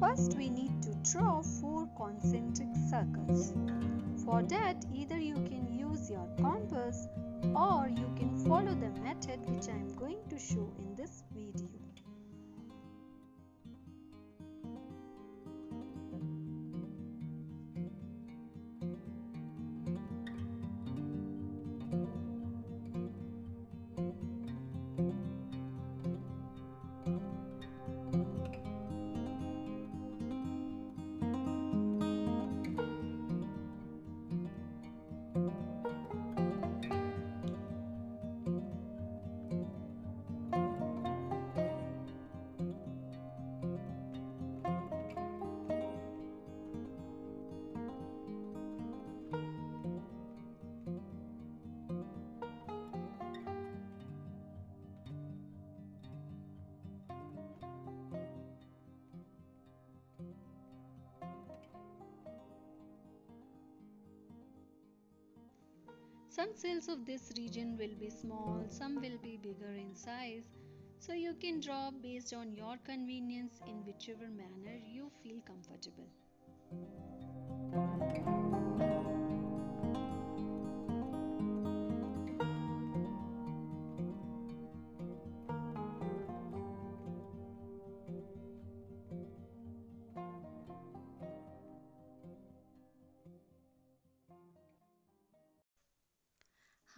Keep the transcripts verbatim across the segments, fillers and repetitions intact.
First, we need to draw four concentric circles. For that, either you can use your compass or you can follow the method which I am going to show in this video. Some cells of this region will be small, some will be bigger in size, so you can draw based on your convenience in whichever manner you feel comfortable.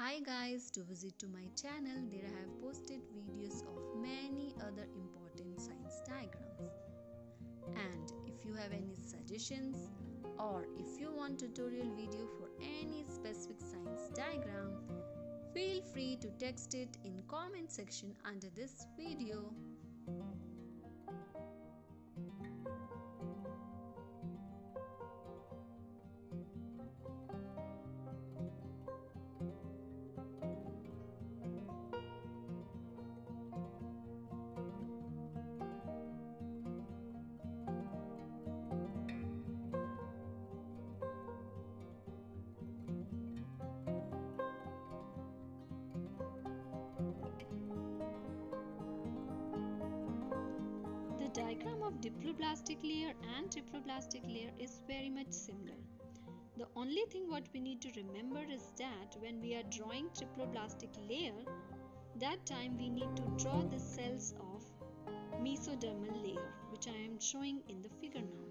Hi guys, to visit to my channel, there I have posted videos of many other important science diagrams. And if you have any suggestions or if you want tutorial video for any specific science diagram, feel free to text it in comment section under this video. The diagram of diploblastic layer and triploblastic layer is very much similar. The only thing what we need to remember is that when we are drawing triploblastic layer, that time we need to draw the cells of mesodermal layer, which I am showing in the figure now.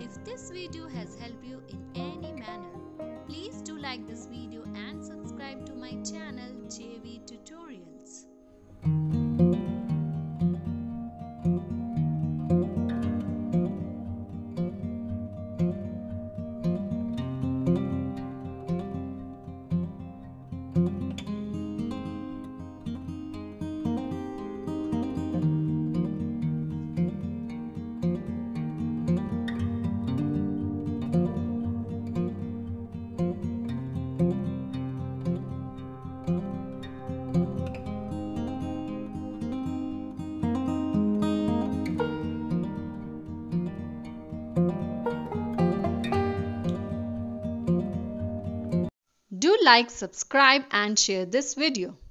If this video has helped you in any manner, please do like this video and subscribe to my channel J V Tutorials. Do like, subscribe and share this video.